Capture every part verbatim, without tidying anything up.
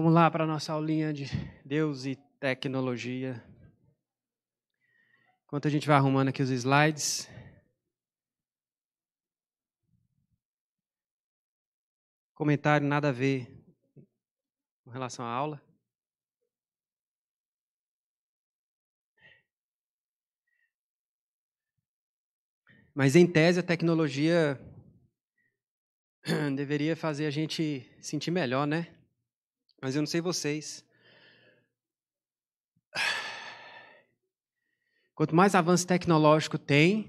Vamos lá para a nossa aulinha de Deus e tecnologia. Enquanto a gente vai arrumando aqui os slides. Comentário nada a ver com relação à aula. Mas, em tese, a tecnologia deveria fazer a gente sentir melhor, né? Mas eu não sei vocês. Quanto mais avanço tecnológico tem,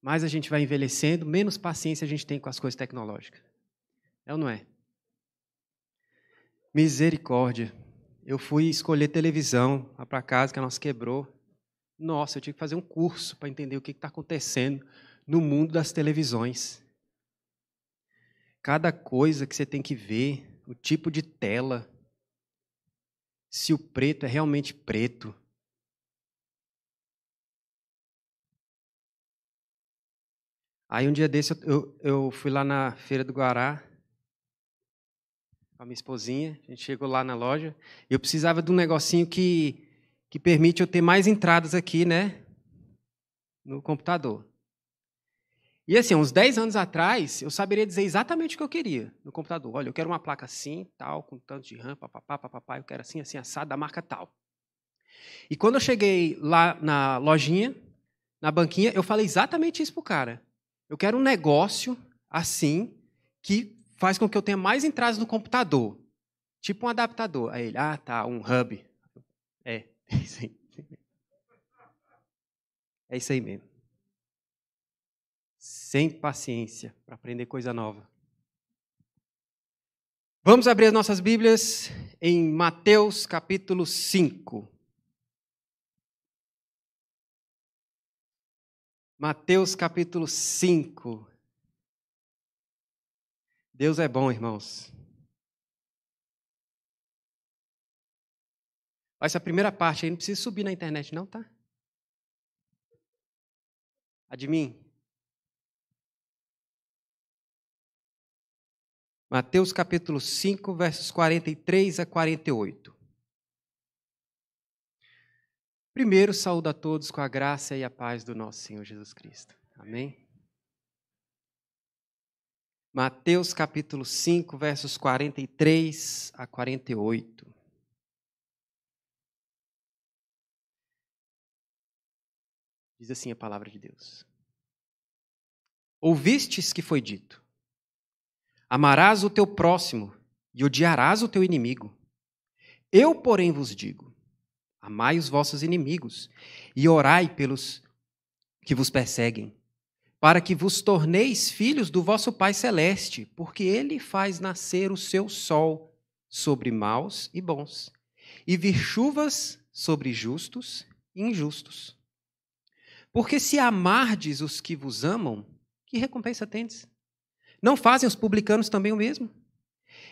mais a gente vai envelhecendo, menos paciência a gente tem com as coisas tecnológicas. É ou não é? Misericórdia. Eu fui escolher televisão lá para casa, que a nossa quebrou. Nossa, eu tive que fazer um curso para entender o que está acontecendo no mundo das televisões. Cada coisa que você tem que ver, o tipo de tela, se o preto é realmente preto. Aí um dia desse eu, eu, eu fui lá na Feira do Guará com a minha esposinha, a gente chegou lá na loja, e eu precisava de um negocinho que que permite eu ter mais entradas aqui, né, no computador. E assim, uns dez anos atrás, eu saberia dizer exatamente o que eu queria no computador. Olha, eu quero uma placa assim, tal, com tanto de RAM, papapá, papapá, eu quero assim, assim, assado, da marca tal. E quando eu cheguei lá na lojinha, na banquinha, eu falei exatamente isso para o cara. Eu quero um negócio assim, que faz com que eu tenha mais entradas no computador. Tipo um adaptador. Aí ele, ah, tá, um hub. É. É isso aí. É isso aí mesmo. Sem paciência para aprender coisa nova. Vamos abrir as nossas Bíblias em Mateus, capítulo cinco. Mateus, capítulo cinco. Deus é bom, irmãos. Essa primeira parte aí não precisa subir na internet, não, tá? Admin. Mateus capítulo cinco, versos quarenta e três a quarenta e oito. Primeiro, saúdo a todos com a graça e a paz do nosso Senhor Jesus Cristo. Amém? Mateus capítulo cinco, versos quarenta e três a quarenta e oito. Diz assim a palavra de Deus. Ouvistes que foi dito, amarás o teu próximo e odiarás o teu inimigo. Eu, porém, vos digo, amai os vossos inimigos e orai pelos que vos perseguem, para que vos torneis filhos do vosso Pai Celeste, porque ele faz nascer o seu sol sobre maus e bons, e vir chuvas sobre justos e injustos. Porque se amardes os que vos amam, que recompensa tendes? Não fazem os publicanos também o mesmo?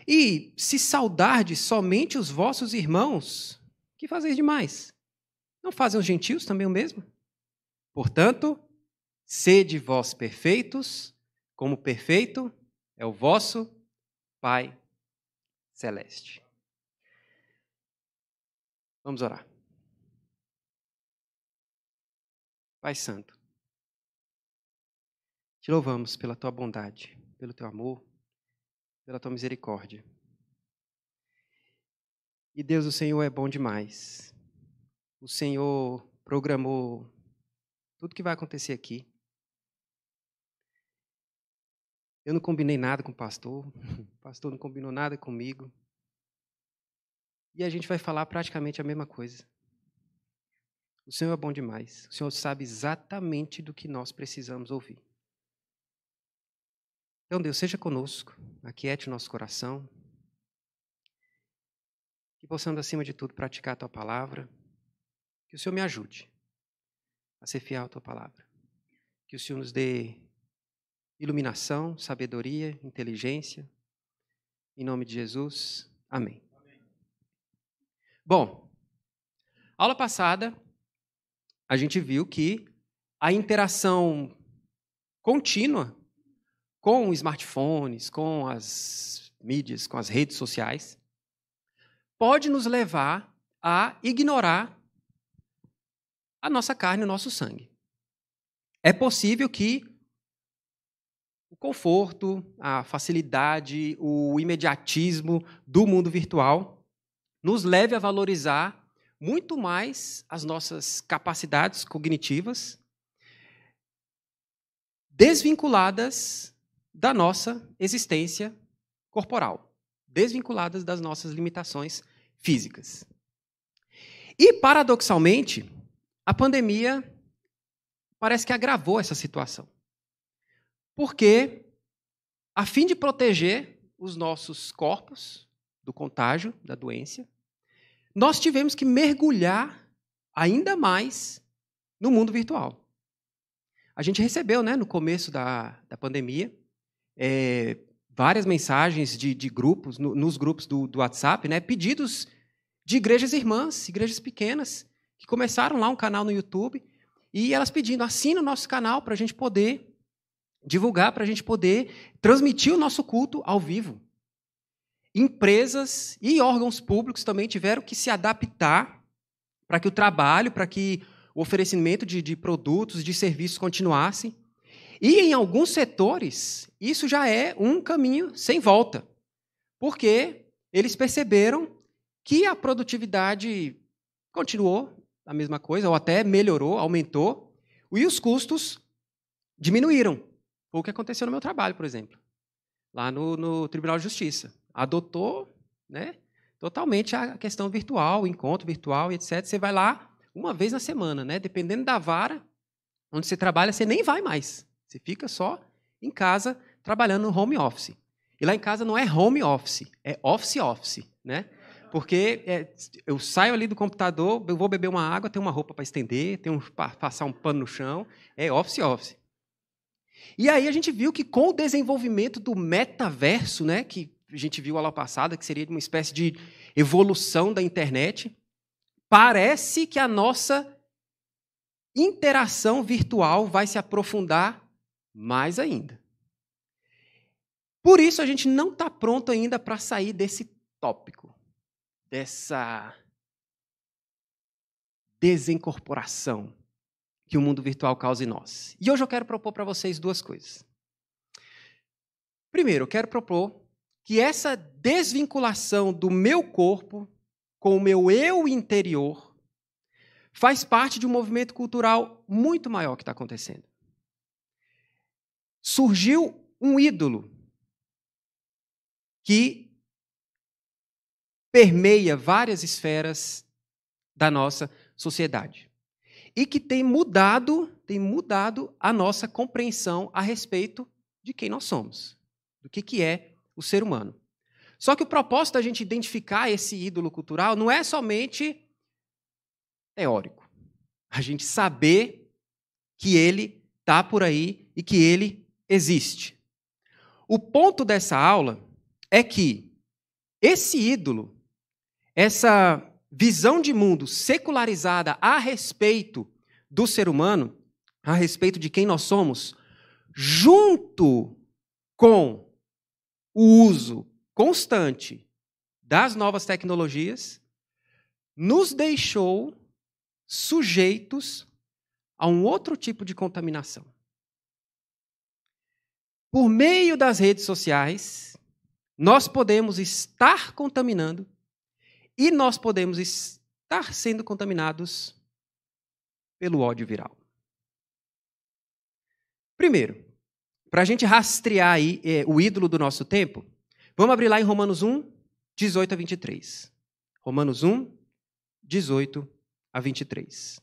E se saudardes somente os vossos irmãos, que fazeis demais? Não fazem os gentios também o mesmo? Portanto, sede vós perfeitos, como perfeito é o vosso Pai Celeste. Vamos orar. Pai Santo, te louvamos pela tua bondade, pelo teu amor, pela tua misericórdia. E Deus, o Senhor é bom demais. O Senhor programou tudo que vai acontecer aqui. Eu não combinei nada com o pastor, o pastor não combinou nada comigo. E a gente vai falar praticamente a mesma coisa. O Senhor é bom demais. O Senhor sabe exatamente do que nós precisamos ouvir. Então, Deus, seja conosco, aquiete o nosso coração, que possamos, acima de tudo, praticar a tua palavra. Que o Senhor me ajude a ser fiel à tua palavra. Que o Senhor nos dê iluminação, sabedoria, inteligência. Em nome de Jesus, amém. Amém. Bom, aula passada, a gente viu que a interação contínua com smartphones, com as mídias, com as redes sociais, pode nos levar a ignorar a nossa carne e o nosso sangue. É possível que o conforto, a facilidade, o imediatismo do mundo virtual nos leve a valorizar muito mais as nossas capacidades cognitivas desvinculadas da nossa existência corporal, desvinculadas das nossas limitações físicas. E, paradoxalmente, a pandemia parece que agravou essa situação, porque, a fim de proteger os nossos corpos do contágio, da doença, nós tivemos que mergulhar ainda mais no mundo virtual. A gente recebeu, né, no começo da, da pandemia, é, várias mensagens de, de grupos, no, nos grupos do, do WhatsApp, né, pedidos de igrejas irmãs, igrejas pequenas, que começaram lá um canal no YouTube, e elas pedindo, assina o nosso canal para a gente poder divulgar, para a gente poder transmitir o nosso culto ao vivo. Empresas e órgãos públicos também tiveram que se adaptar para que o trabalho, para que o oferecimento de, de produtos, de serviços continuasse. E, em alguns setores, isso já é um caminho sem volta, porque eles perceberam que a produtividade continuou a mesma coisa, ou até melhorou, aumentou, e os custos diminuíram. Foi o que aconteceu no meu trabalho, por exemplo, lá no, no Tribunal de Justiça. Adotou, né, totalmente a questão virtual, o encontro virtual, etcétera. Você vai lá uma vez na semana, né? Dependendo da vara onde você trabalha, você nem vai mais. Você fica só em casa trabalhando no home office. E lá em casa não é home office, é office office, né? Porque é, eu saio ali do computador, eu vou beber uma água, tenho uma roupa para estender, tenho para passar um pano no chão, é office office. E aí a gente viu que com o desenvolvimento do metaverso, né, que a gente viu lá passada, que seria uma espécie de evolução da internet, parece que a nossa interação virtual vai se aprofundar mais ainda. Por isso, a gente não está pronto ainda para sair desse tópico, dessa desincorporação que o mundo virtual causa em nós. E hoje eu quero propor para vocês duas coisas. Primeiro, eu quero propor que essa desvinculação do meu corpo com o meu eu interior faz parte de um movimento cultural muito maior que está acontecendo. Surgiu um ídolo que permeia várias esferas da nossa sociedade e que tem mudado, tem mudado a nossa compreensão a respeito de quem nós somos, do que, que é o ser humano. Só que o propósito da gente identificar esse ídolo cultural não é somente teórico. A gente saber que ele está por aí e que ele existe. O ponto dessa aula é que esse ídolo, essa visão de mundo secularizada a respeito do ser humano, a respeito de quem nós somos, junto com o uso constante das novas tecnologias nos deixou sujeitos a um outro tipo de contaminação. Por meio das redes sociais, nós podemos estar contaminando e nós podemos estar sendo contaminados pelo ódio viral. Primeiro, para a gente rastrear aí, é, o ídolo do nosso tempo, vamos abrir lá em Romanos um, dezoito a vinte e três. Romanos um, dezoito a vinte e três.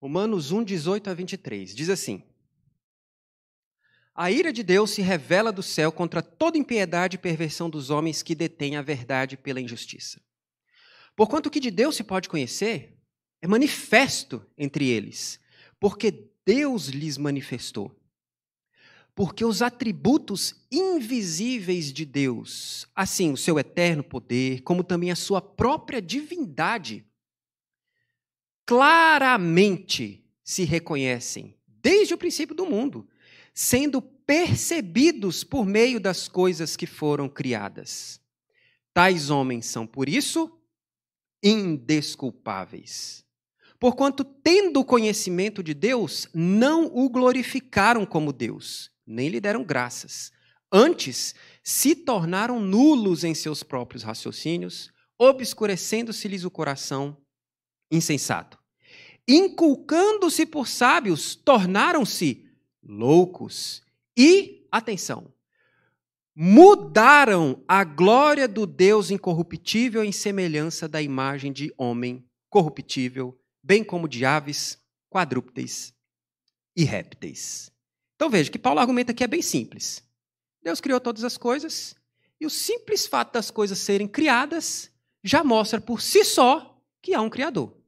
Romanos um, dezoito a vinte e três, diz assim: a ira de Deus se revela do céu contra toda impiedade e perversão dos homens que detêm a verdade pela injustiça. Porquanto o que de Deus se pode conhecer é manifesto entre eles, porque Deus lhes manifestou. porque os atributos invisíveis de Deus, assim, o seu eterno poder, como também a sua própria divindade, claramente se reconhecem desde o princípio do mundo, sendo percebidos por meio das coisas que foram criadas. Tais homens são, por isso, indesculpáveis. Porquanto, tendo o conhecimento de Deus, não o glorificaram como Deus, nem lhe deram graças. Antes, se tornaram nulos em seus próprios raciocínios, obscurecendo-se-lhes o coração insensato. Inculcando-se por sábios, tornaram-se loucos e, atenção, mudaram a glória do Deus incorruptível em semelhança da imagem de homem corruptível, bem como de aves, quadrúpedes e répteis. Então veja que Paulo argumenta que é bem simples. Deus criou todas as coisas e o simples fato das coisas serem criadas já mostra por si só que há um Criador.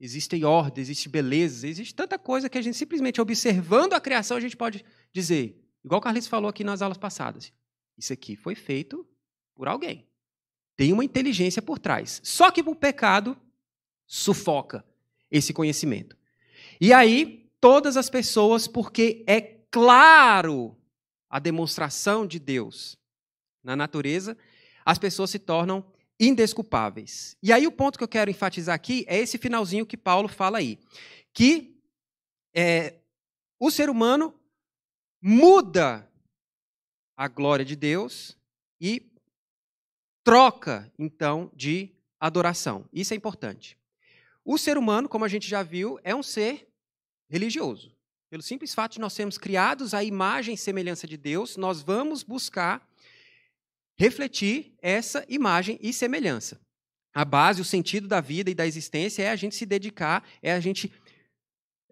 Existem ordens, existe beleza, existe tanta coisa que a gente simplesmente observando a criação a gente pode dizer, igual o Carlos falou aqui nas aulas passadas, isso aqui foi feito por alguém. Tem uma inteligência por trás. Só que o pecado sufoca esse conhecimento. E aí, todas as pessoas, porque é claro a demonstração de Deus na natureza, as pessoas se tornam indesculpáveis. E aí o ponto que eu quero enfatizar aqui é esse finalzinho que Paulo fala aí, que é, o ser humano muda a glória de Deus e troca, então, de adoração. Isso é importante. O ser humano, como a gente já viu, é um ser religioso. Pelo simples fato de nós sermos criados à imagem e semelhança de Deus, nós vamos buscar refletir essa imagem e semelhança. A base, o sentido da vida e da existência é a gente se dedicar, é a gente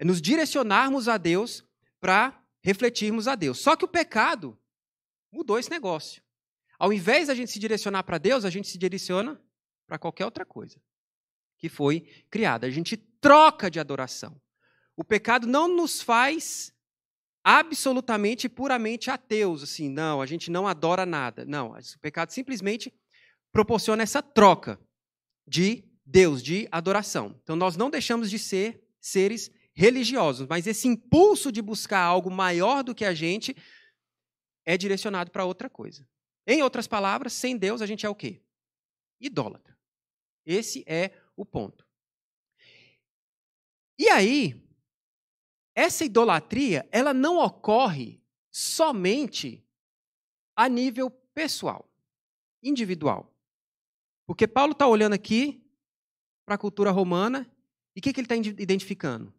nos direcionarmos a Deus para refletirmos a Deus. Só que o pecado mudou esse negócio. Ao invés da gente se direcionar para Deus, a gente se direciona para qualquer outra coisa que foi criada. A gente troca de adoração. O pecado não nos faz absolutamente, puramente ateus. Assim, não, a gente não adora nada. Não, o pecado simplesmente proporciona essa troca de Deus, de adoração. Então, nós não deixamos de ser seres religiosos, mas esse impulso de buscar algo maior do que a gente é direcionado para outra coisa. Em outras palavras, sem Deus, a gente é o quê? Idólatra. Esse é o ponto. E aí, essa idolatria, ela não ocorre somente a nível pessoal, individual. Porque Paulo está olhando aqui para a cultura romana e o que, que ele está identificando?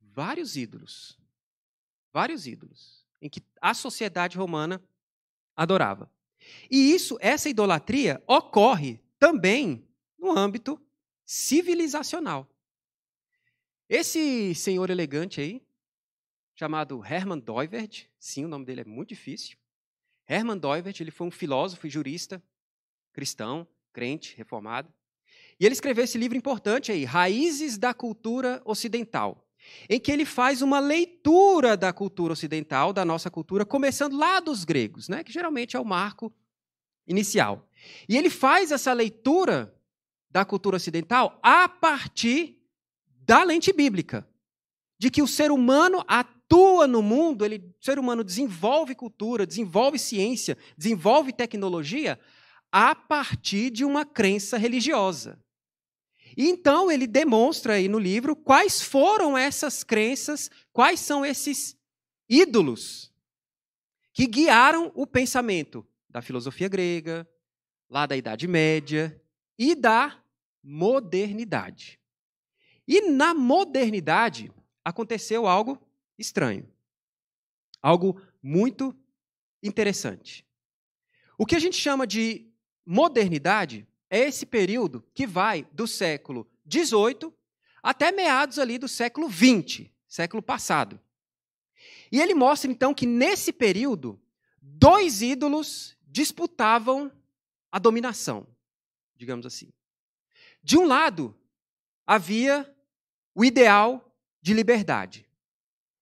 Vários ídolos. Vários ídolos em que a sociedade romana adorava. E isso, essa idolatria, ocorre também no âmbito civilizacional. Esse senhor elegante aí, chamado Hermann Dooyeweerd, sim, o nome dele é muito difícil. Hermann Dooyeweerd, ele foi um filósofo e jurista, cristão, crente, reformado. E ele escreveu esse livro importante aí, Raízes da Cultura Ocidental, em que ele faz uma leitura da cultura ocidental, da nossa cultura, começando lá dos gregos, né, que geralmente é o marco inicial. E ele faz essa leitura da cultura ocidental a partir da lente bíblica, de que o ser humano atua no mundo, ele, o ser humano desenvolve cultura, desenvolve ciência, desenvolve tecnologia a partir de uma crença religiosa. E então ele demonstra aí no livro quais foram essas crenças, quais são esses ídolos que guiaram o pensamento da filosofia grega, lá da Idade Média e da modernidade. E na modernidade aconteceu algo estranho, algo muito interessante. O que a gente chama de modernidade é esse período que vai do século dezoito até meados ali do século vinte, século passado. E ele mostra, então, que nesse período, dois ídolos disputavam a dominação, digamos assim. De um lado, havia o ideal de liberdade.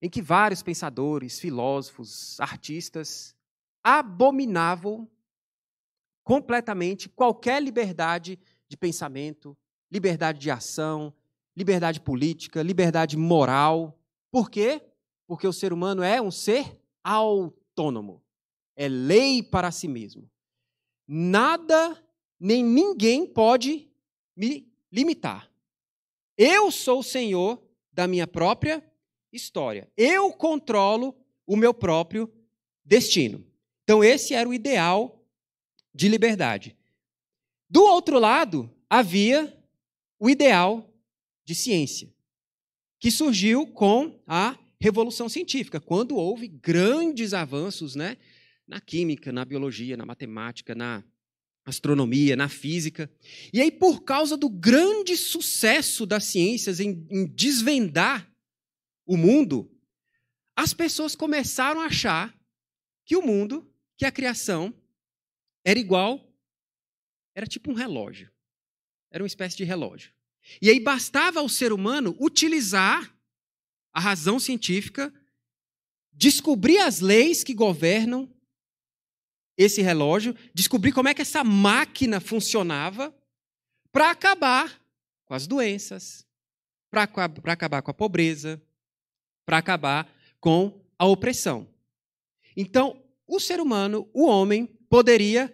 em que vários pensadores, filósofos, artistas abominavam completamente qualquer liberdade de pensamento, liberdade de ação, liberdade política, liberdade moral. Por quê? Porque o ser humano é um ser autônomo. É lei para si mesmo. Nada, nem ninguém pode me limitar. Eu sou o senhor da minha própria história. Eu controlo o meu próprio destino. Então, esse era o ideal de liberdade. Do outro lado, havia o ideal de ciência, que surgiu com a Revolução Científica, quando houve grandes avanços, né, na química, na biologia, na matemática, na astronomia, na física. E aí, por causa do grande sucesso das ciências em, em desvendar o mundo, as pessoas começaram a achar que o mundo, que a criação, era igual, era tipo um relógio. Era uma espécie de relógio. E aí bastava ao ser humano utilizar a razão científica, descobrir as leis que governam esse relógio, descobrir como é que essa máquina funcionava para acabar com as doenças, para acabar com a pobreza, para acabar com a opressão. Então, o ser humano, o homem, poderia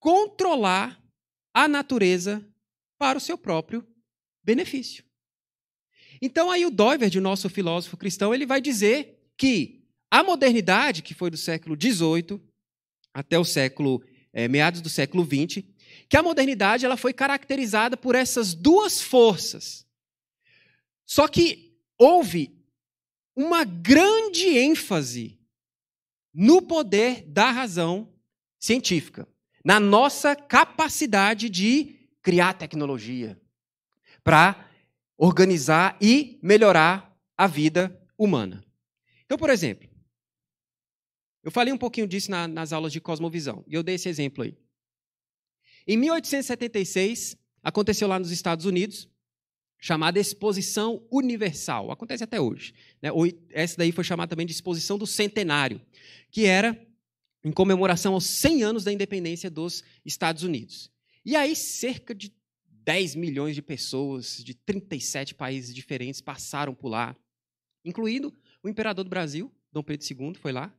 controlar a natureza para o seu próprio benefício. Então, aí o Dooyeweerd, o nosso filósofo cristão, ele vai dizer que a modernidade, que foi do século dezoito até o século, é, meados do século vinte, que a modernidade ela foi caracterizada por essas duas forças. Só que houve uma grande ênfase no poder da razão científica, na nossa capacidade de criar tecnologia para organizar e melhorar a vida humana. Então, por exemplo, eu falei um pouquinho disso na, nas aulas de cosmovisão, e eu dei esse exemplo aí. Em mil oitocentos e setenta e seis, aconteceu lá nos Estados Unidos, chamada Exposição Universal. Acontece até hoje, né? Essa daí foi chamada também de Exposição do Centenário, que era em comemoração aos cem anos da independência dos Estados Unidos. E aí cerca de dez milhões de pessoas de trinta e sete países diferentes passaram por lá, incluindo o imperador do Brasil, Dom Pedro segundo, foi lá.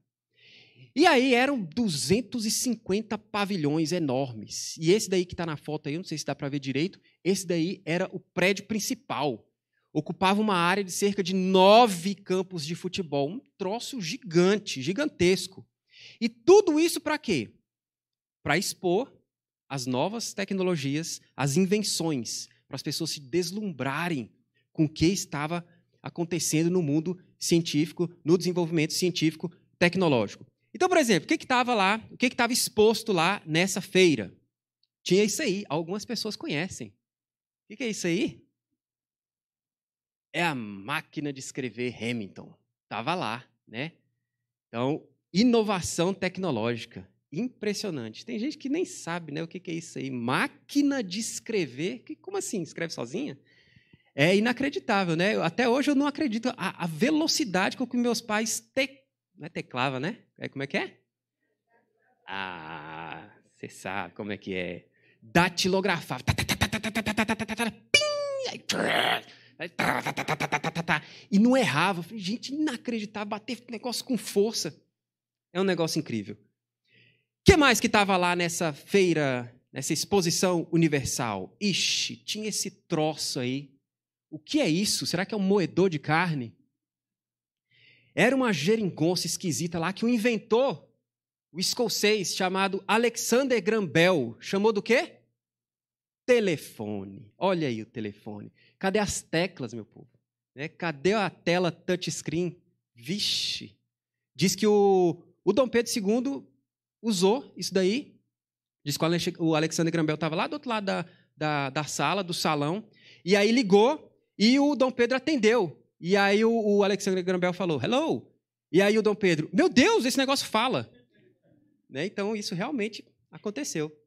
E aí eram duzentos e cinquenta pavilhões enormes. E esse daí que está na foto aí, eu não sei se dá para ver direito, esse daí era o prédio principal. Ocupava uma área de cerca de nove campos de futebol. Um troço gigante, gigantesco. E tudo isso para quê? Para expor as novas tecnologias, as invenções, para as pessoas se deslumbrarem com o que estava acontecendo no mundo científico, no desenvolvimento científico tecnológico. Então, por exemplo, o que estava lá, o que estava exposto lá nessa feira? Tinha isso aí, algumas pessoas conhecem. O que, que é isso aí? É a máquina de escrever Hamilton. Estava lá, né? Então, inovação tecnológica. Impressionante. Tem gente que nem sabe, né, o que, que é isso aí. Máquina de escrever. Que, como assim? Escreve sozinha? É inacreditável, né? Até hoje eu não acredito. A, a velocidade com que meus pais teclavam. Não é teclava, né? É, como é que é? Ah, você sabe como é que é. Datilografava. E não errava. Gente, inacreditável. Bater negócio com força. É um negócio incrível. O que mais que estava lá nessa feira, nessa exposição universal? Ixi, tinha esse troço aí. O que é isso? Será que é um moedor de carne? Era uma geringonça esquisita lá que o inventor, o escocês, chamado Alexander Graham Bell, chamou do quê? Telefone. Olha aí o telefone. Cadê as teclas, meu povo? Né? Cadê a tela touchscreen? Vixe! Diz que o, o Dom Pedro segundo usou isso daí. Diz que o Alexander Graham Bell estava lá do outro lado da, da, da sala, do salão. E aí ligou e o Dom Pedro atendeu. E aí o, o Alexander Graham Bell falou, hello. E aí o Dom Pedro, meu Deus, esse negócio fala. Né? Então, isso realmente aconteceu.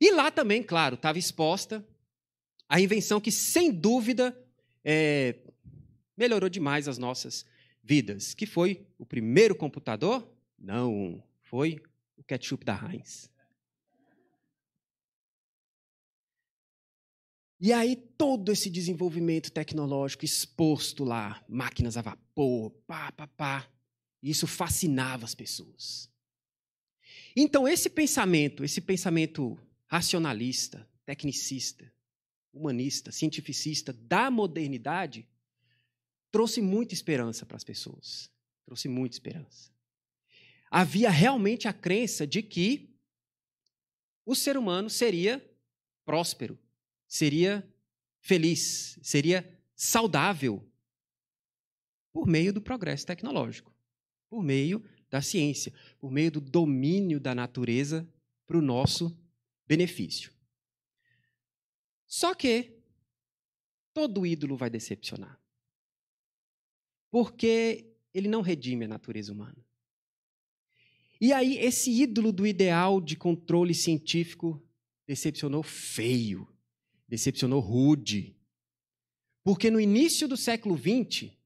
E lá também, claro, estava exposta a invenção que, sem dúvida, é, melhorou demais as nossas vidas, que foi o primeiro computador? Não, foi o ketchup da Heinz. E aí todo esse desenvolvimento tecnológico exposto lá, máquinas a vapor, pá, pá, pá, isso fascinava as pessoas. Então esse pensamento, esse pensamento racionalista, tecnicista, humanista, cientificista da modernidade trouxe muita esperança para as pessoas, trouxe muita esperança. Havia realmente a crença de que o ser humano seria próspero, seria feliz, seria saudável por meio do progresso tecnológico, por meio da ciência, por meio do domínio da natureza para o nosso benefício. Só que todo ídolo vai decepcionar, porque ele não redime a natureza humana. E aí esse ídolo do ideal de controle científico decepcionou feio. Decepcionou rude, porque no início do século vinte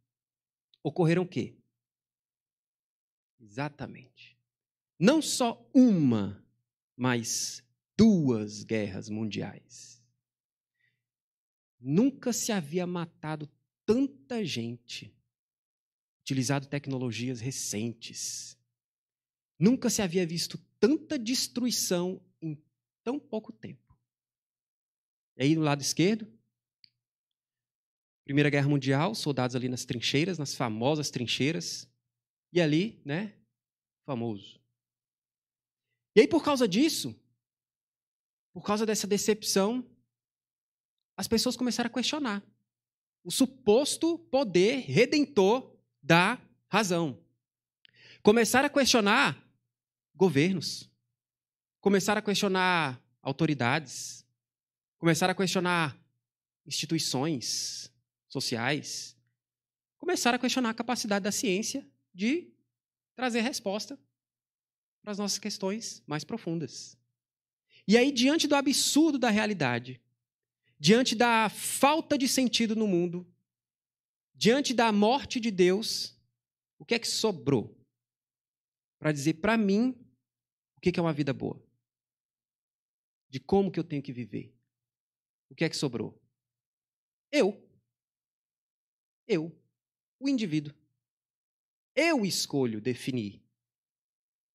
ocorreram o quê? Exatamente. Não só uma, mas duas guerras mundiais. Nunca se havia matado tanta gente, utilizado tecnologias recentes. Nunca se havia visto tanta destruição em tão pouco tempo. E aí, no lado esquerdo, Primeira Guerra Mundial, soldados ali nas trincheiras, nas famosas trincheiras. E ali, né, famoso. E aí, por causa disso, por causa dessa decepção, as pessoas começaram a questionar o suposto poder redentor da razão. Começaram a questionar governos. Começaram a questionar autoridades. Começaram a questionar instituições sociais. Começaram a questionar a capacidade da ciência de trazer resposta para as nossas questões mais profundas. E aí, diante do absurdo da realidade, diante da falta de sentido no mundo, diante da morte de Deus, o que é que sobrou para dizer para mim o que é uma vida boa? De como que eu tenho que viver? O que é que sobrou? Eu. Eu. O indivíduo. Eu escolho definir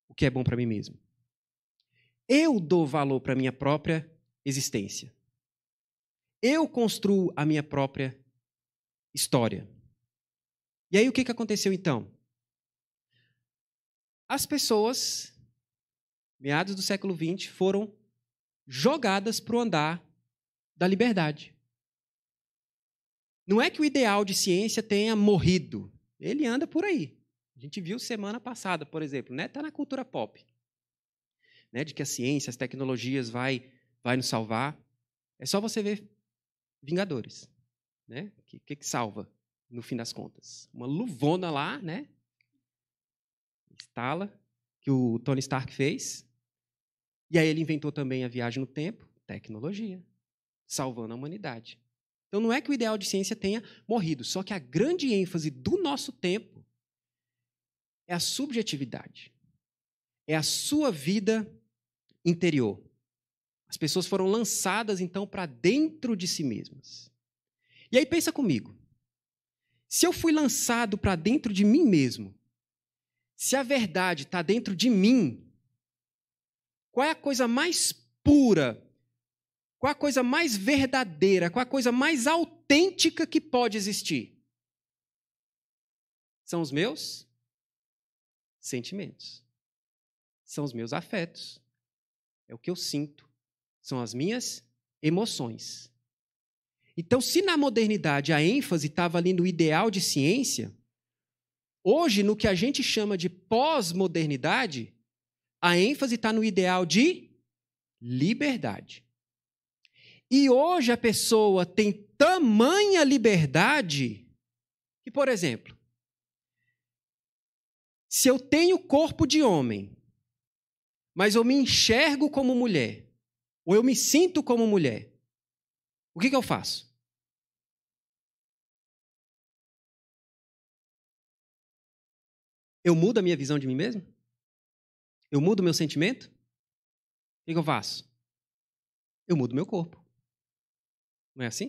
o que é bom para mim mesmo. Eu dou valor para a minha própria existência. Eu construo a minha própria história. E aí o que que aconteceu então? As pessoas, meados do século vinte, foram jogadas para o andar da liberdade. Não é que o ideal de ciência tenha morrido. Ele anda por aí. A gente viu semana passada, por exemplo, né? Tá na cultura pop, né? De que a ciência, as tecnologias vai, vai nos salvar. É só você ver Vingadores, né? Que, que que salva no fim das contas? Uma luvona lá, né? Instala que o Tony Stark fez. E aí ele inventou também a viagem no tempo, tecnologia. Salvando a humanidade. Então, não é que o ideal de ciência tenha morrido, só que a grande ênfase do nosso tempo é a subjetividade, é a sua vida interior. As pessoas foram lançadas, então, para dentro de si mesmas. E aí, pensa comigo. Se eu fui lançado para dentro de mim mesmo, se a verdade está dentro de mim, qual é a coisa mais pura? Qual a coisa mais verdadeira, qual a coisa mais autêntica que pode existir? São os meus sentimentos. São os meus afetos. É o que eu sinto. São as minhas emoções. Então, se na modernidade a ênfase estava ali no ideal de ciência, hoje, no que a gente chama de pós-modernidade, a ênfase está no ideal de liberdade. E hoje a pessoa tem tamanha liberdade que, por exemplo, se eu tenho corpo de homem, mas eu me enxergo como mulher, ou eu me sinto como mulher, o que que eu faço? eu mudo a minha visão de mim mesmo? Eu mudo o meu sentimento? O que eu faço? Eu mudo o meu corpo. Não é assim?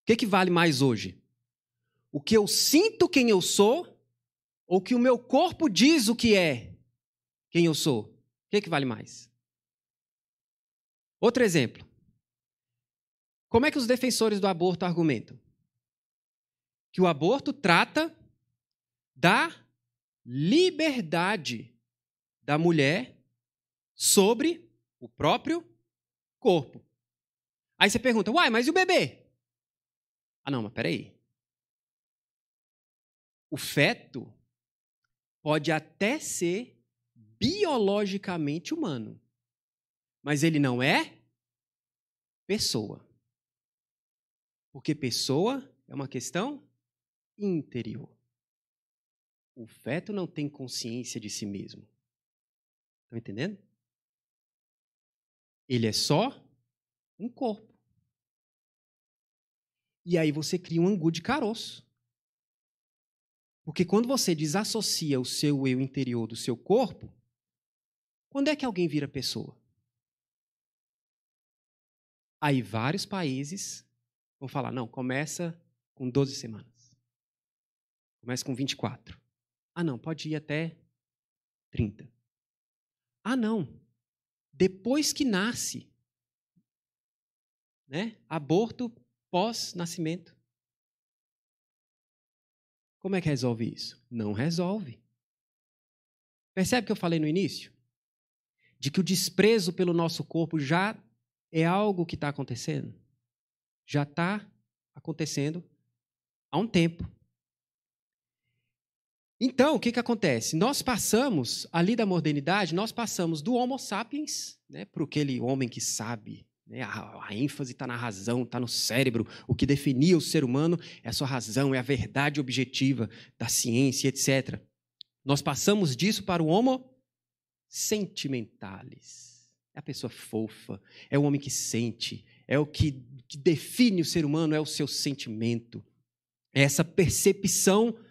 O que, que vale mais hoje? O que eu sinto quem eu sou ou que o meu corpo diz o que é quem eu sou? O que, que vale mais? Outro exemplo. Como é que os defensores do aborto argumentam? Que o aborto trata da liberdade da mulher sobre o próprio corpo. Aí você pergunta, uai, mas e o bebê? Ah, não, mas peraí. O feto pode até ser biologicamente humano, mas ele não é pessoa. Porque pessoa é uma questão interior. O feto não tem consciência de si mesmo. Estão entendendo? Ele é só um corpo. E aí você cria um angu de caroço. Porque quando você desassocia o seu eu interior do seu corpo, quando é que alguém vira pessoa? Aí vários países vão falar, não, começa com doze semanas. Começa com vinte e quatro. Ah, não, pode ir até trinta. Ah, não. Depois que nasce, né? Aborto pós-nascimento. Como é que resolve isso? Não resolve. Percebe o que eu falei no início? De que o desprezo pelo nosso corpo já é algo que está acontecendo. Já está acontecendo há um tempo. Então, o que, que acontece? Nós passamos, ali da modernidade, nós passamos do Homo sapiens, né, para aquele homem que sabe, né, a, a ênfase está na razão, está no cérebro, o que definia o ser humano é a sua razão, é a verdade objetiva da ciência, etcétera. Nós passamos disso para o Homo sentimentalis. É a pessoa fofa, é o homem que sente, é o que que define o ser humano, é o seu sentimento, é essa percepção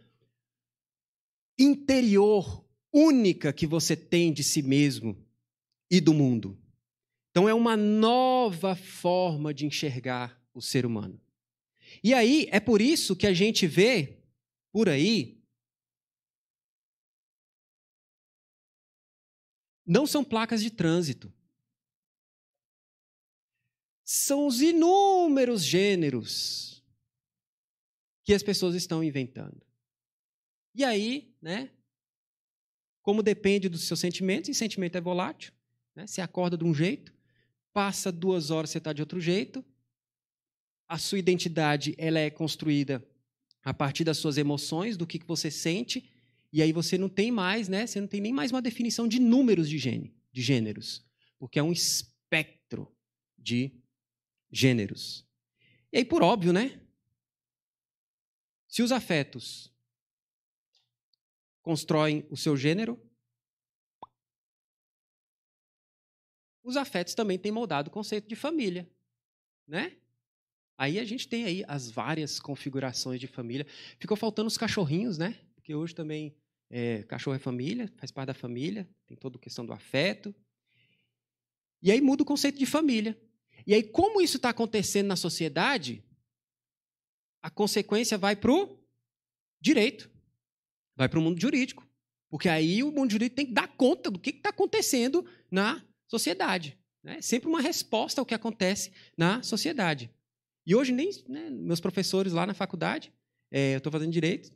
interior única que você tem de si mesmo e do mundo. Então, é uma nova forma de enxergar o ser humano. E aí, é por isso que a gente vê por aí, não são placas de trânsito. São os inúmeros gêneros que as pessoas estão inventando. E aí, né, como depende dos seus sentimentos, e sentimento é volátil, né, você acorda de um jeito, passa duas horas, você está de outro jeito, a sua identidade ela é construída a partir das suas emoções, do que você sente, e aí você não tem mais, né, você não tem nem mais uma definição de números de, gênero, de gêneros, porque é um espectro de gêneros. E aí, por óbvio, né? Se os afetos constroem o seu gênero, os afetos também têm moldado o conceito de família, né? Aí a gente tem aí as várias configurações de família. Ficou faltando os cachorrinhos, né? Porque hoje também é, cachorro é família, faz parte da família, tem toda a questão do afeto. E aí muda o conceito de família. E aí, como isso está acontecendo na sociedade, a consequência vai para o direito, vai para o mundo jurídico. Porque aí o mundo jurídico tem que dar conta do que está acontecendo na sociedade. Né? Sempre uma resposta ao que acontece na sociedade. E hoje, nem né, meus professores lá na faculdade, é, eu estou fazendo direito,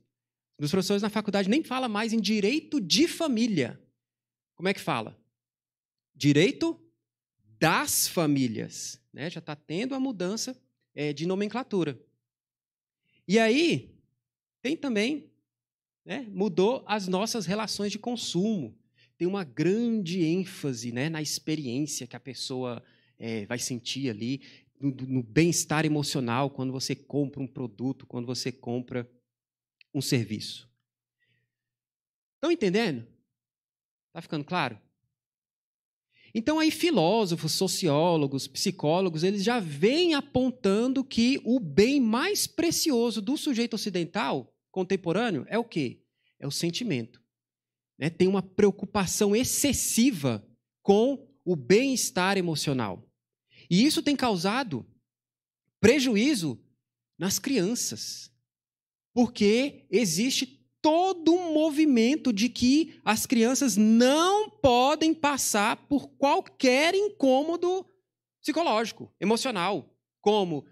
meus professores na faculdade nem falam mais em direito de família. Como é que fala? Direito das famílias, né? Já está tendo a mudança é, de nomenclatura. E aí, tem também, né, mudou as nossas relações de consumo. Tem uma grande ênfase, né, na experiência que a pessoa é, vai sentir ali, no, no bem-estar emocional, quando você compra um produto, quando você compra um serviço. Estão entendendo? Está ficando claro? Então, aí, filósofos, sociólogos, psicólogos, eles já vêm apontando que o bem mais precioso do sujeito ocidental contemporâneo é o quê? é o sentimento. Né? Tem uma preocupação excessiva com o bem-estar emocional. E isso tem causado prejuízo nas crianças, porque existe todo um movimento de que as crianças não podem passar por qualquer incômodo psicológico, emocional, como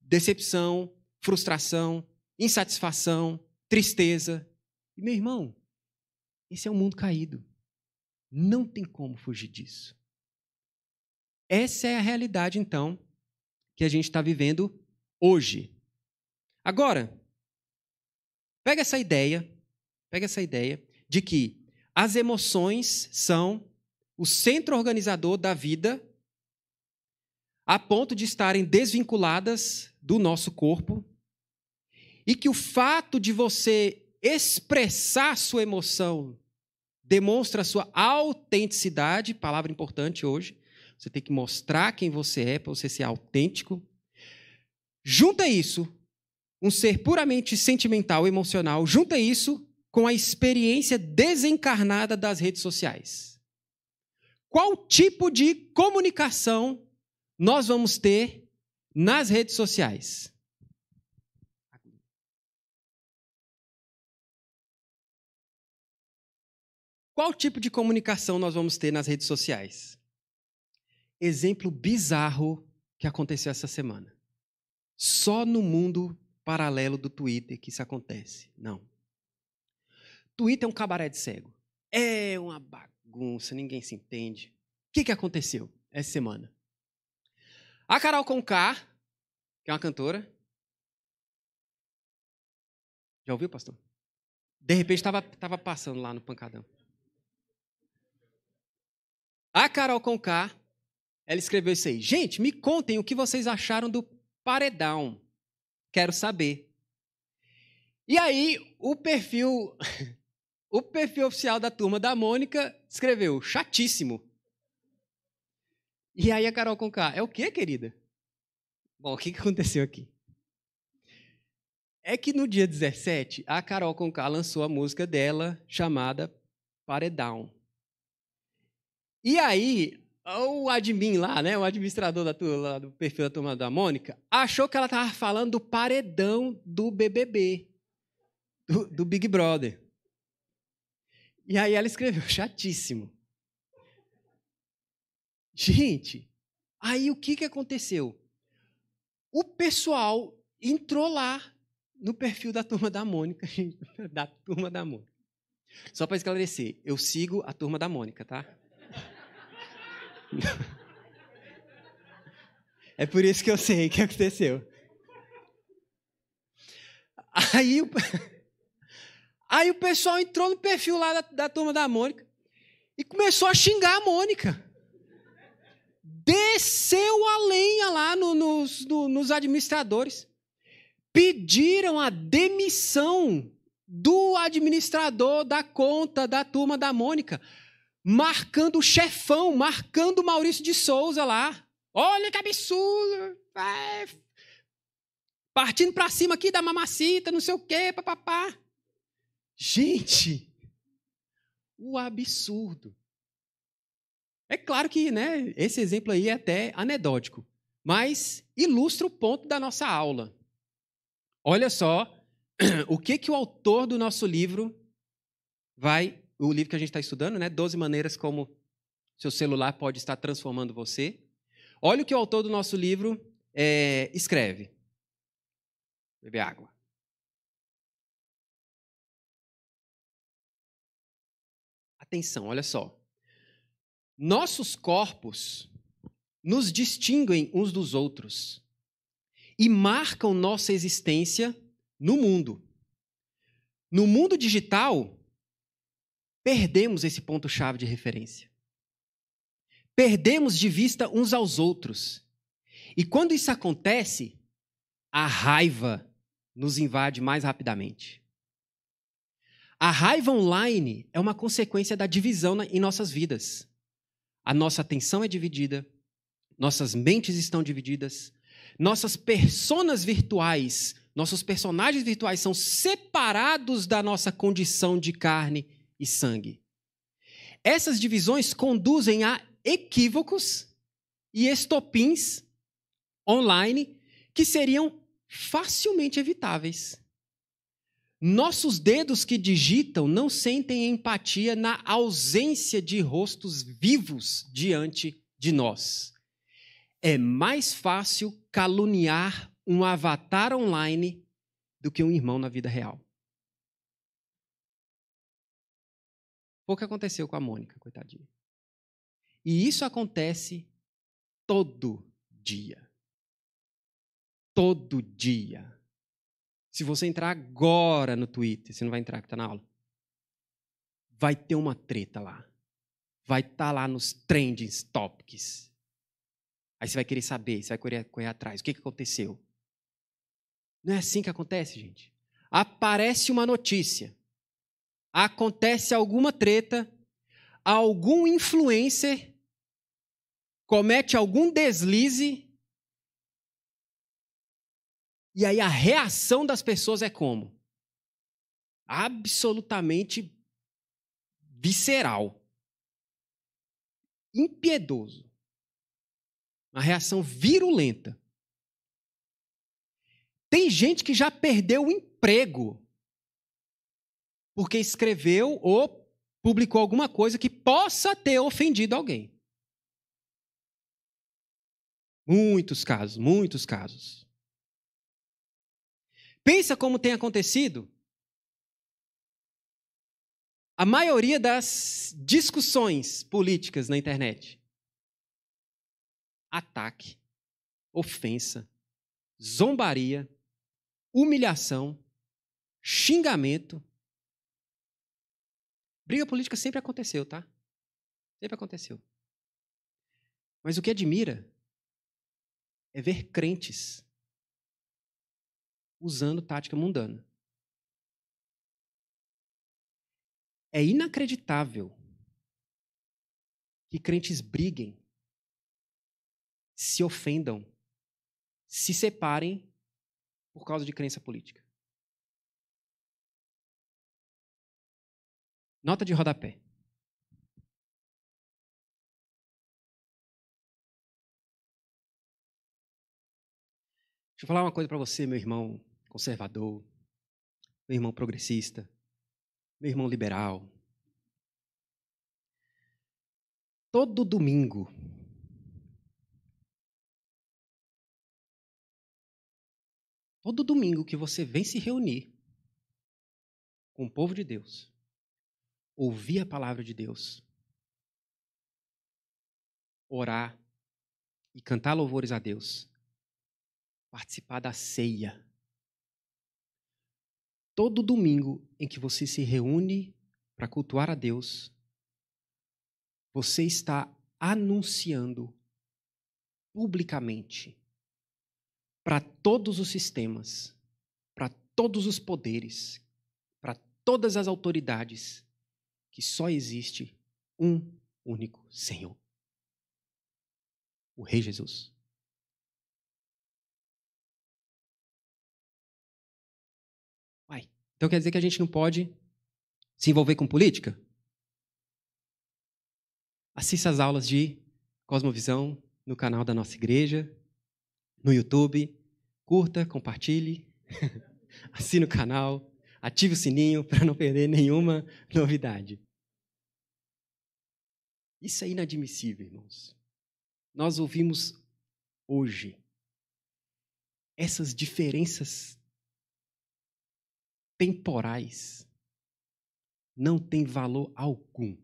decepção, frustração, insatisfação, tristeza. E, meu irmão, esse é um mundo caído. Não tem como fugir disso. Essa é a realidade, então, que a gente está vivendo hoje. Agora, pega essa ideia, pega essa ideia de que as emoções são o centro organizador da vida a ponto de estarem desvinculadas do nosso corpo e que o fato de você expressar sua emoção demonstra a sua autenticidade, palavra importante hoje, você tem que mostrar quem você é para você ser autêntico. Junta isso, um ser puramente sentimental, emocional, junta isso com a experiência desencarnada das redes sociais. Qual tipo de comunicação nós vamos ter nas redes sociais? Qual tipo de comunicação nós vamos ter nas redes sociais? Exemplo bizarro que aconteceu essa semana. Só no mundo paralelo do Twitter que isso acontece. Não. Twitter é um cabaré de cego. É uma bagunça, ninguém se entende. O que, que aconteceu essa semana? A Karol Conká, que é uma cantora. Já ouviu, pastor? De repente estava tava passando lá no pancadão. A Karol Conká, ela escreveu isso aí. Gente, me contem o que vocês acharam do paredão. Quero saber. E aí, o perfil, o perfil oficial da Turma da Mônica escreveu, chatíssimo. E aí a Karol Conká, é o quê, querida? Bom, o que aconteceu aqui? É que no dia dezessete, a Karol Conká lançou a música dela, chamada Paredão. E aí, o admin lá, né, o administrador da turma, lá do perfil da Turma da Mônica, achou que ela estava falando do paredão do B B B, do, do Big Brother. E aí ela escreveu, chatíssimo. Gente, aí o que, que aconteceu? O pessoal entrou lá no perfil da Turma da Mônica, da Turma da Mônica. Só para esclarecer, eu sigo a Turma da Mônica, tá? É por isso que eu sei o que aconteceu. Aí o, aí o pessoal entrou no perfil lá da, da Turma da Mônica e começou a xingar a Mônica. Desceu a lenha lá no, nos, no, nos administradores. Pediram a demissão do administrador da conta da Turma da Mônica. Marcando o chefão, marcando o Maurício de Souza lá. Olha que absurdo! É. Partindo para cima aqui da mamacita, não sei o quê, papapá. Gente, o absurdo. É claro que, né, esse exemplo aí é até anedótico, mas ilustra o ponto da nossa aula. Olha só o que, que o autor do nosso livro vai... O livro que a gente está estudando, né? doze maneiras como seu celular pode estar transformando você. Olha o que o autor do nosso livro é, escreve. Bebe água. Atenção, olha só. Nossos corpos nos distinguem uns dos outros e marcam nossa existência no mundo. No mundo digital... Perdemos esse ponto-chave de referência. Perdemos de vista uns aos outros. E quando isso acontece, a raiva nos invade mais rapidamente. A raiva online é uma consequência da divisão em nossas vidas. A nossa atenção é dividida, nossas mentes estão divididas, nossas personas virtuais Nossos personagens virtuais são separados da nossa condição de carne e sangue. Essas divisões conduzem a equívocos e estopins online que seriam facilmente evitáveis. Nossos dedos que digitam não sentem empatia na ausência de rostos vivos diante de nós. É mais fácil caluniar um avatar online do que um irmão na vida real. Foi o que aconteceu com a Mônica, coitadinha. E isso acontece todo dia. Todo dia. Se você entrar agora no Twitter, você não vai entrar que está na aula, vai ter uma treta lá. Vai estar tá lá nos trending topics. Aí você vai querer saber, você vai correr, correr atrás. O que, que aconteceu? Não é assim que acontece, gente. Aparece uma notícia. Acontece alguma treta. Algum influencer comete algum deslize. E aí a reação das pessoas é como? Absolutamente visceral. Impiedoso. Uma reação virulenta. Tem gente que já perdeu o emprego porque escreveu ou publicou alguma coisa que possa ter ofendido alguém. Muitos casos, muitos casos. Pensa como tem acontecido. A maioria das discussões políticas na internet. Ataque, ofensa, zombaria, humilhação, xingamento. Briga política sempre aconteceu, tá? Sempre aconteceu. Mas o que admira é ver crentes usando tática mundana. É inacreditável que crentes briguem, se ofendam, se separem por causa de crença política. Nota de rodapé. Deixa eu falar uma coisa para você, meu irmão conservador, meu irmão progressista, meu irmão liberal. Todo domingo, todo domingo que você vem se reunir com o povo de Deus, ouvir a palavra de Deus, orar e cantar louvores a Deus, participar da ceia. Todo domingo em que você se reúne para cultuar a Deus, você está anunciando publicamente para todos os sistemas, para todos os poderes, para todas as autoridades, que só existe um único Senhor, o Rei Jesus. Uai, então quer dizer que a gente não pode se envolver com política? Assista as aulas de Cosmovisão no canal da nossa igreja, no YouTube, curta, compartilhe, assine o canal. Ative o sininho para não perder nenhuma novidade. Isso é inadmissível, irmãos. Nós ouvimos hoje essas diferenças temporais não têm valor algum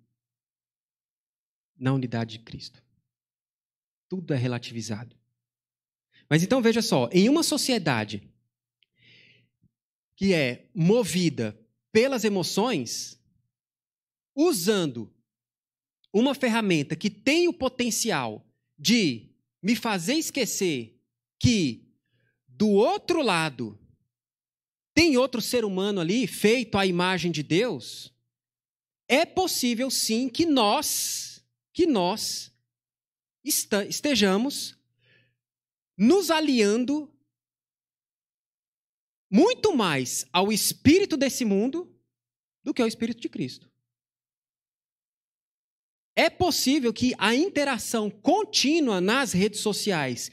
na unidade de Cristo. Tudo é relativizado. Mas então veja só, em uma sociedade que é movida pelas emoções, usando uma ferramenta que tem o potencial de me fazer esquecer que do outro lado tem outro ser humano ali, feito à imagem de Deus, é possível sim que nós, que nós estejamos nos aliando muito mais ao espírito desse mundo do que ao espírito de Cristo. É possível que a interação contínua nas redes sociais,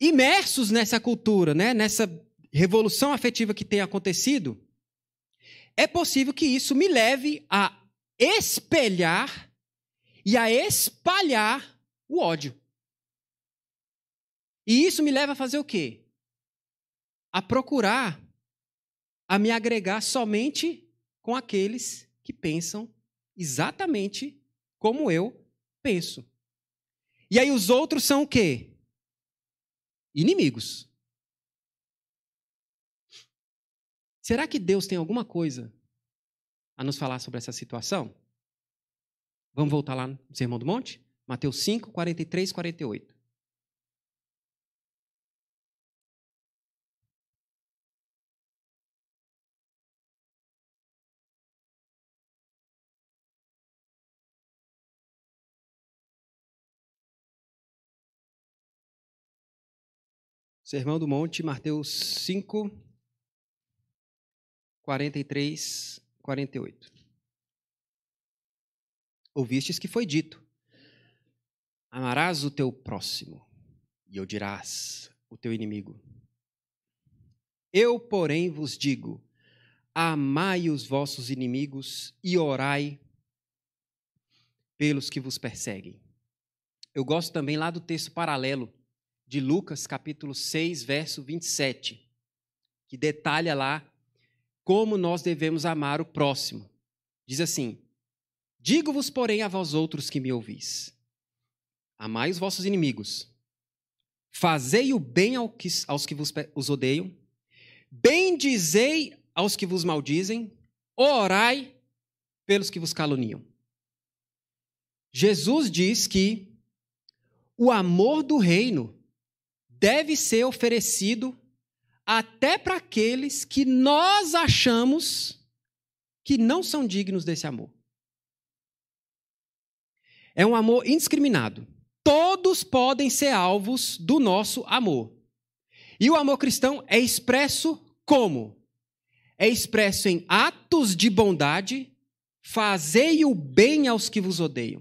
imersos nessa cultura, né, nessa revolução afetiva que tem acontecido, é possível que isso me leve a espelhar e a espalhar o ódio. E isso me leva a fazer o quê? A procurar, a me agregar somente com aqueles que pensam exatamente como eu penso. E aí os outros são o quê? Inimigos. Será que Deus tem alguma coisa a nos falar sobre essa situação? Vamos voltar lá no Sermão do Monte? Mateus cinco, quarenta e três, quarenta e oito. Sermão do Monte, Mateus cinco, quarenta e três, quarenta e oito. Ouvistes que foi dito: amarás o teu próximo e odiarás o teu inimigo. Eu, porém, vos digo: amai os vossos inimigos e orai pelos que vos perseguem. Eu gosto também lá do texto paralelo de Lucas, capítulo seis, verso vinte e sete, que detalha lá como nós devemos amar o próximo. Diz assim: digo-vos, porém, a vós outros que me ouvis, amai os vossos inimigos, fazei o bem aos que vos odeiam, bendizei aos que vos maldizem, orai pelos que vos caluniam. Jesus diz que o amor do reino deve ser oferecido até para aqueles que nós achamos que não são dignos desse amor. É um amor indiscriminado. Todos podem ser alvos do nosso amor. E o amor cristão é expresso como? É expresso em atos de bondade, fazei o bem aos que vos odeiam.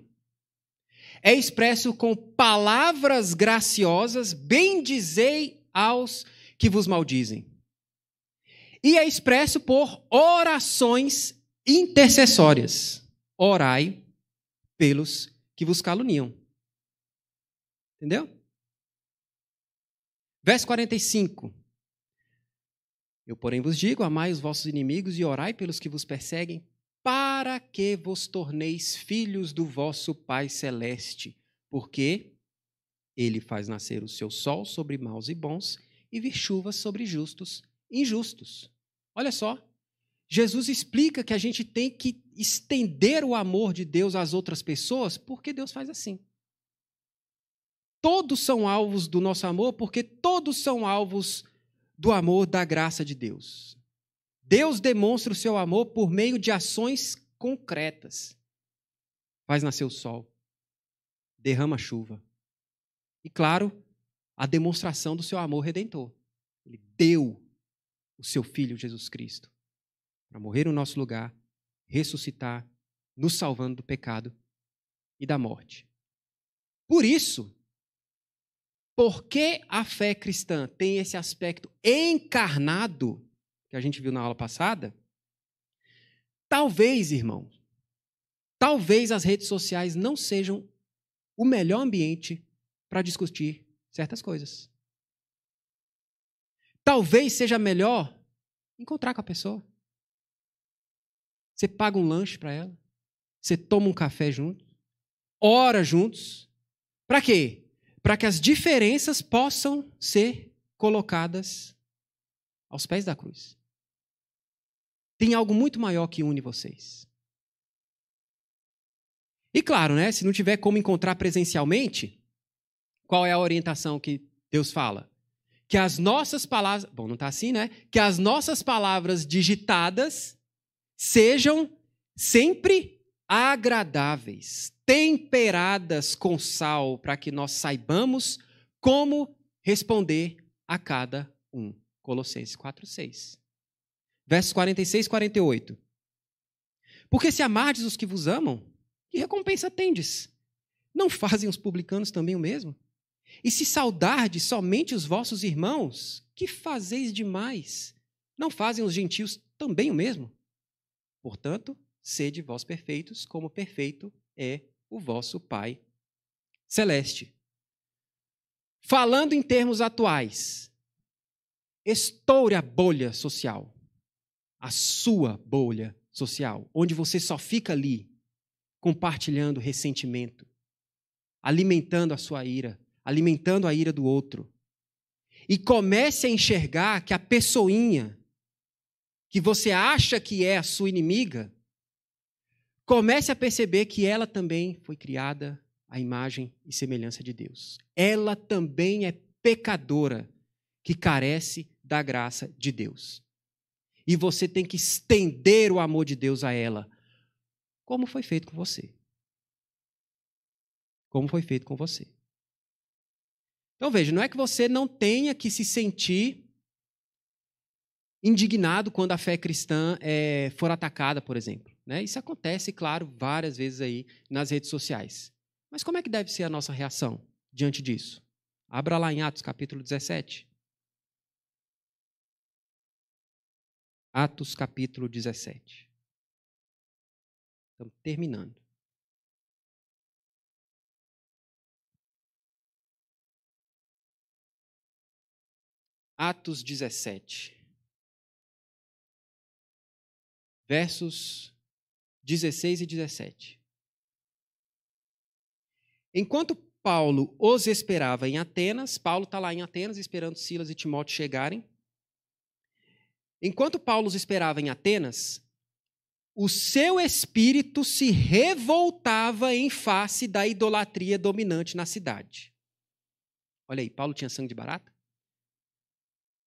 É expresso com palavras graciosas, bendizei aos que vos maldizem. E é expresso por orações intercessórias. Orai pelos que vos caluniam. Entendeu? Verso quarenta e cinco. Eu, porém, vos digo, amai os vossos inimigos e orai pelos que vos perseguem, para que vos torneis filhos do vosso Pai Celeste, porque ele faz nascer o seu sol sobre maus e bons e vir chuvas sobre justos e injustos. Olha só, Jesus explica que a gente tem que estender o amor de Deus às outras pessoas, porque Deus faz assim. Todos são alvos do nosso amor, porque todos são alvos do amor da graça de Deus. Deus demonstra o seu amor por meio de ações concretas. Faz nascer o sol, derrama a chuva. E, claro, a demonstração do seu amor redentor. Ele deu o seu Filho Jesus Cristo para morrer no nosso lugar, ressuscitar, nos salvando do pecado e da morte. Por isso, porque a fé cristã tem esse aspecto encarnado, que a gente viu na aula passada, talvez, irmão, talvez as redes sociais não sejam o melhor ambiente para discutir certas coisas. Talvez seja melhor encontrar com a pessoa. Você paga um lanche para ela, você toma um café junto, ora juntos. Para quê? Para que as diferenças possam ser colocadas aos pés da cruz. Tem algo muito maior que une vocês. E claro, né, se não tiver como encontrar presencialmente, qual é a orientação que Deus fala? Que as nossas palavras... Bom, não está assim, né? Que as nossas palavras digitadas sejam sempre agradáveis, temperadas com sal, para que nós saibamos como responder a cada um Colossenses quatro, seis. Versos quarenta e seis e quarenta e oito. Porque se amardes os que vos amam, que recompensa tendes? Não fazem os publicanos também o mesmo? E se saudardes somente os vossos irmãos, que fazeis demais? Não fazem os gentios também o mesmo? Portanto, sede vós perfeitos, como perfeito é o vosso Pai Celeste. Falando em termos atuais, estoure a bolha social, a sua bolha social, onde você só fica ali, compartilhando ressentimento, alimentando a sua ira, alimentando a ira do outro. E comece a enxergar que a pessoinha que você acha que é a sua inimiga, comece a perceber que ela também foi criada à imagem e semelhança de Deus. Ela também é pecadora, que carece da graça de Deus. E você tem que estender o amor de Deus a ela, como foi feito com você. Como foi feito com você. Então, veja, não é que você não tenha que se sentir indignado quando a fé cristã é, for atacada, por exemplo, né? Isso acontece, claro, várias vezes aí nas redes sociais. Mas como é que deve ser a nossa reação diante disso? Abra lá em Atos, capítulo dezessete. Atos, capítulo dezessete. Estamos terminando. Atos dezessete, versos dezesseis e dezessete. Enquanto Paulo os esperava em Atenas, Paulo está lá em Atenas esperando Silas e Timóteo chegarem. Enquanto Paulo os esperava em Atenas, o seu espírito se revoltava em face da idolatria dominante na cidade. Olha aí, Paulo tinha sangue de barata?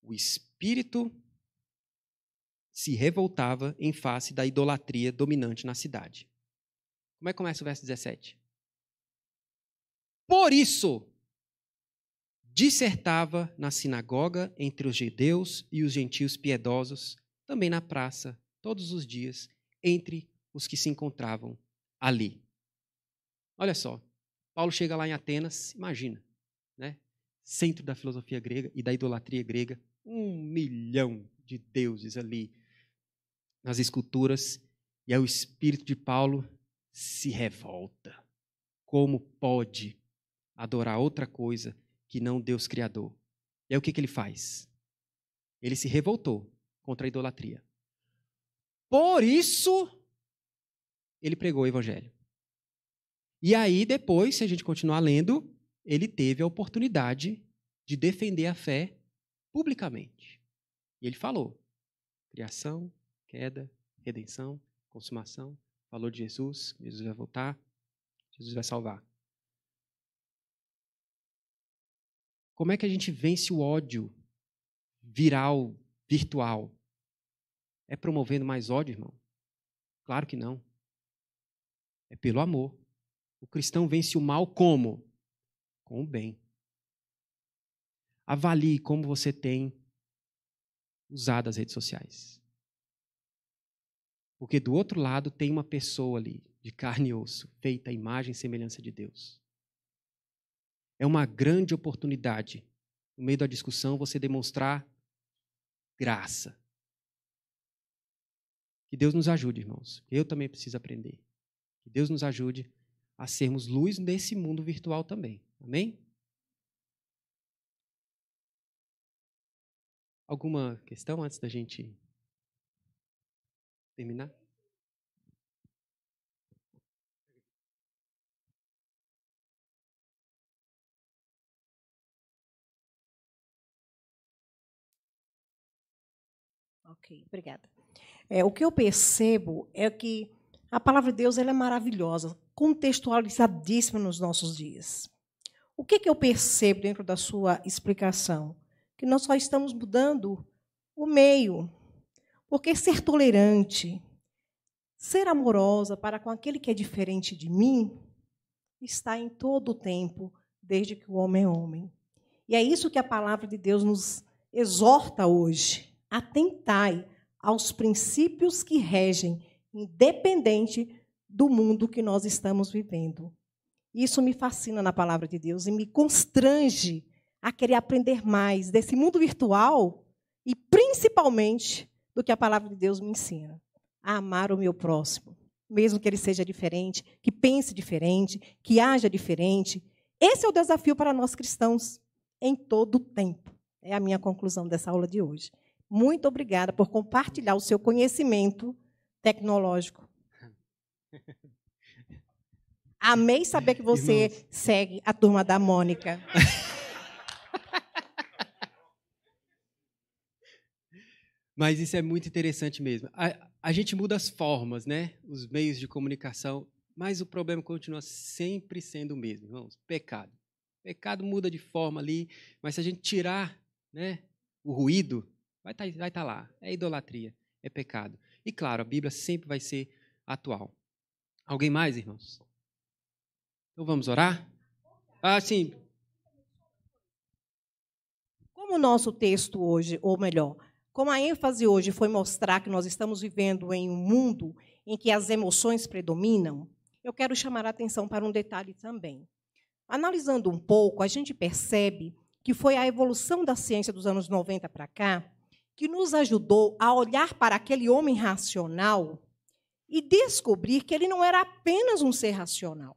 O espírito se revoltava em face da idolatria dominante na cidade. Como é que começa o verso dezessete? Por isso, dissertava na sinagoga entre os judeus e os gentios piedosos, também na praça, todos os dias, entre os que se encontravam ali. Olha só, Paulo chega lá em Atenas, imagina, né? Centro da filosofia grega e da idolatria grega, um milhão de deuses ali nas esculturas, e aí o espírito de Paulo se revolta. Como pode adorar outra coisa que não Deus Criador? E aí o que, que ele faz? Ele se revoltou contra a idolatria. Por isso, ele pregou o evangelho. E aí depois, se a gente continuar lendo, ele teve a oportunidade de defender a fé publicamente. E ele falou, criação, queda, redenção, consumação, falou de Jesus, Jesus vai voltar, Jesus vai salvar. Como é que a gente vence o ódio viral, virtual? É promovendo mais ódio, irmão? Claro que não. É pelo amor. O cristão vence o mal como? Com o bem. Avalie como você tem usado as redes sociais. Porque do outro lado tem uma pessoa ali, de carne e osso, feita à imagem e semelhança de Deus. É uma grande oportunidade, no meio da discussão, você demonstrar graça. Que Deus nos ajude, irmãos. Eu também preciso aprender. Que Deus nos ajude a sermos luz nesse mundo virtual também. Amém? Alguma questão antes da gente terminar? Ok, obrigada. É, o que eu percebo é que a palavra de Deus ela é maravilhosa, contextualizadíssima nos nossos dias. O que, que eu percebo dentro da sua explicação? Que nós só estamos mudando o meio. Porque ser tolerante, ser amorosa para com aquele que é diferente de mim, está em todo o tempo, desde que o homem é homem. E é isso que a palavra de Deus nos exorta hoje: atentai aos princípios que regem, independente do mundo que nós estamos vivendo. Isso me fascina na palavra de Deus e me constrange a querer aprender mais desse mundo virtual e, principalmente, do que a palavra de Deus me ensina: a amar o meu próximo, mesmo que ele seja diferente, que pense diferente, que haja diferente. Esse é o desafio para nós cristãos em todo o tempo. É a minha conclusão dessa aula de hoje. Muito obrigada por compartilhar o seu conhecimento tecnológico. Amei saber que você, irmãos, segue a Turma da Mônica. Mas isso é muito interessante mesmo. A, a gente muda as formas, né? Os meios de comunicação, mas o problema continua sempre sendo o mesmo, irmãos. Pecado. Pecado muda de forma ali, mas se a gente tirar, né, o ruído, vai estar vai tá lá. É idolatria, é pecado. E, claro, a Bíblia sempre vai ser atual. Alguém mais, irmãos? Então, vamos orar? Ah, sim. Como o nosso texto hoje, ou melhor, como a ênfase hoje foi mostrar que nós estamos vivendo em um mundo em que as emoções predominam, eu quero chamar a atenção para um detalhe também. Analisando um pouco, a gente percebe que foi a evolução da ciência dos anos noventa para cá que nos ajudou a olhar para aquele homem racional e descobrir que ele não era apenas um ser racional.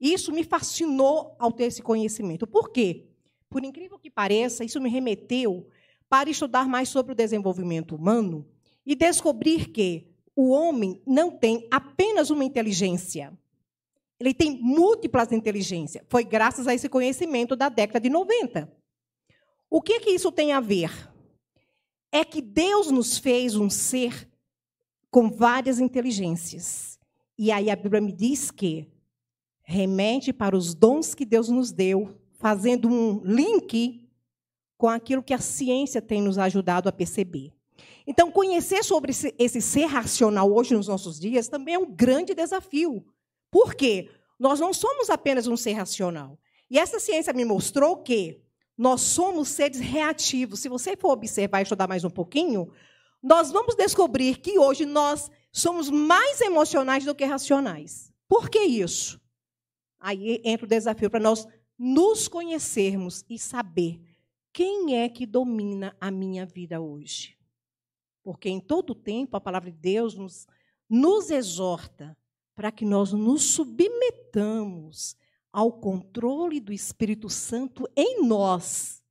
Isso me fascinou ao ter esse conhecimento. Por quê? Por incrível que pareça, isso me remeteu para estudar mais sobre o desenvolvimento humano e descobrir que o homem não tem apenas uma inteligência. Ele tem múltiplas inteligências. Foi graças a esse conhecimento da década de noventa. O que, que isso tem a ver? É que Deus nos fez um ser com várias inteligências. E aí a Bíblia me diz que remete para os dons que Deus nos deu, fazendo um link com aquilo que a ciência tem nos ajudado a perceber. Então, conhecer sobre esse ser racional hoje nos nossos dias também é um grande desafio. Por quê? Nós não somos apenas um ser racional. E essa ciência me mostrou que nós somos seres reativos. Se você for observar e estudar mais um pouquinho, nós vamos descobrir que hoje nós somos mais emocionais do que racionais. Por que isso? Aí entra o desafio para nós nos conhecermos e saber quem é que domina a minha vida hoje. Porque em todo tempo a palavra de Deus nos, nos exorta para que nós nos submetamos ao controle do Espírito Santo em nós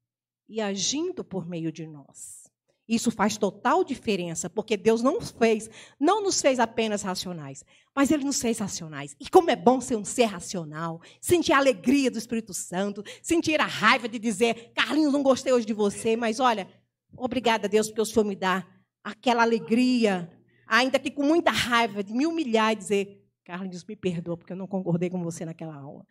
e agindo por meio de nós. Isso faz total diferença, porque Deus não fez, não nos fez apenas racionais, mas Ele nos fez racionais. E como é bom ser um ser racional, sentir a alegria do Espírito Santo, sentir a raiva de dizer: Carlinhos, não gostei hoje de você, mas olha, obrigada, Deus, porque o Senhor me dá aquela alegria, ainda que com muita raiva, de me humilhar e dizer: Carlinhos, me perdoa, porque eu não concordei com você naquela aula.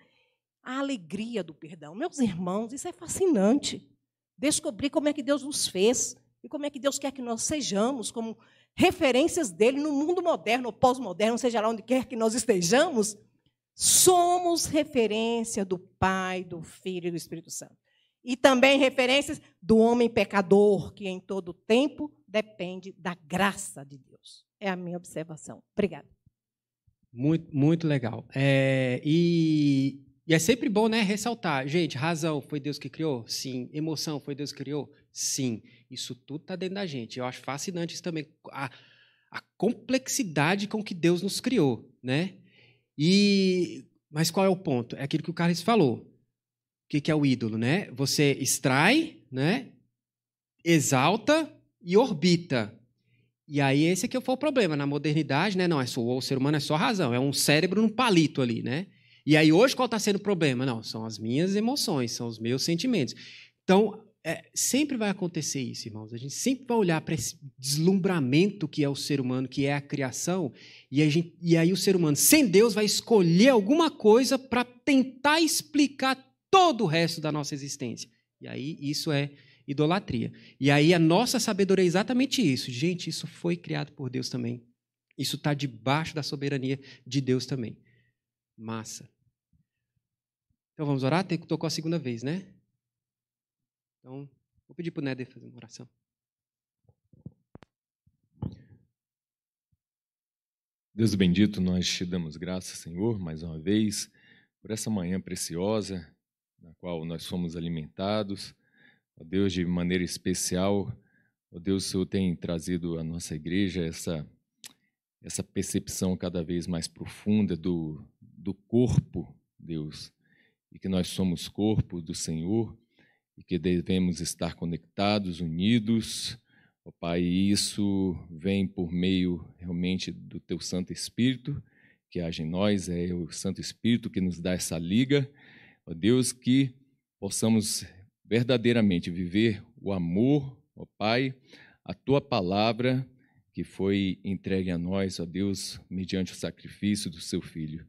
A alegria do perdão. Meus irmãos, isso é fascinante. Descobrir como é que Deus nos fez, e como é que Deus quer que nós sejamos, como referências dele no mundo moderno ou pós-moderno, seja lá onde quer que nós estejamos, somos referência do Pai, do Filho e do Espírito Santo. E também referências do homem pecador, que em todo tempo depende da graça de Deus. É a minha observação. Obrigada. Muito, muito legal. É, e... E é sempre bom, né, ressaltar. Gente, razão foi Deus que criou? Sim. Emoção foi Deus que criou? Sim. Isso tudo está dentro da gente. Eu acho fascinante isso também, a, a complexidade com que Deus nos criou, né? E, mas qual é o ponto? É aquilo que o Carlos falou. O que, que é o ídolo, né? Você extrai, né, exalta e orbita. E aí esse aqui foi o problema. Na modernidade, né, não, é só, o ser humano é só razão. É um cérebro num palito ali, né? E aí, hoje, qual está sendo o problema? Não, são as minhas emoções, são os meus sentimentos. Então, é, sempre vai acontecer isso, irmãos. A gente sempre vai olhar para esse deslumbramento que é o ser humano, que é a criação, e, a gente, e aí o ser humano, sem Deus, vai escolher alguma coisa para tentar explicar todo o resto da nossa existência. E aí, isso é idolatria. E aí, a nossa sabedoria é exatamente isso. Gente, isso foi criado por Deus também. Isso está debaixo da soberania de Deus também. Massa. Então, vamos orar? Tocou a segunda vez, né? Então, Vou pedir para o Néder fazer uma oração. Deus bendito, nós te damos graça, Senhor, mais uma vez, por essa manhã preciosa, na qual nós fomos alimentados. Ó Deus, de maneira especial, ó Deus, o Senhor tem trazido à nossa igreja essa, essa percepção cada vez mais profunda do, do corpo, Deus, e que nós somos corpo do Senhor, e que devemos estar conectados, unidos. Ó Pai, isso vem por meio realmente do Teu Santo Espírito, que age em nós, é o Santo Espírito que nos dá essa liga. Ó Deus, que possamos verdadeiramente viver o amor, ó Pai, a Tua Palavra que foi entregue a nós, ó Deus, mediante o sacrifício do Seu Filho,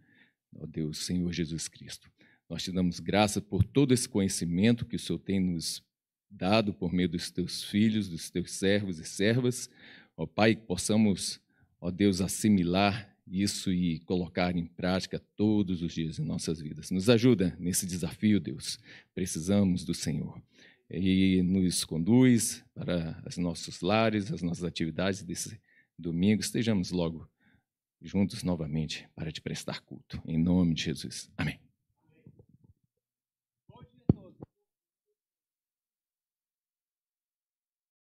ó Deus, Senhor Jesus Cristo. Nós te damos graça por todo esse conhecimento que o Senhor tem nos dado por meio dos teus filhos, dos teus servos e servas. Ó Pai, que possamos, ó Deus, assimilar isso e colocar em prática todos os dias em nossas vidas. Nos ajuda nesse desafio, Deus. Precisamos do Senhor. E nos conduz para os nossos lares, as nossas atividades desse domingo. Estejamos logo juntos novamente para te prestar culto. Em nome de Jesus. Amém.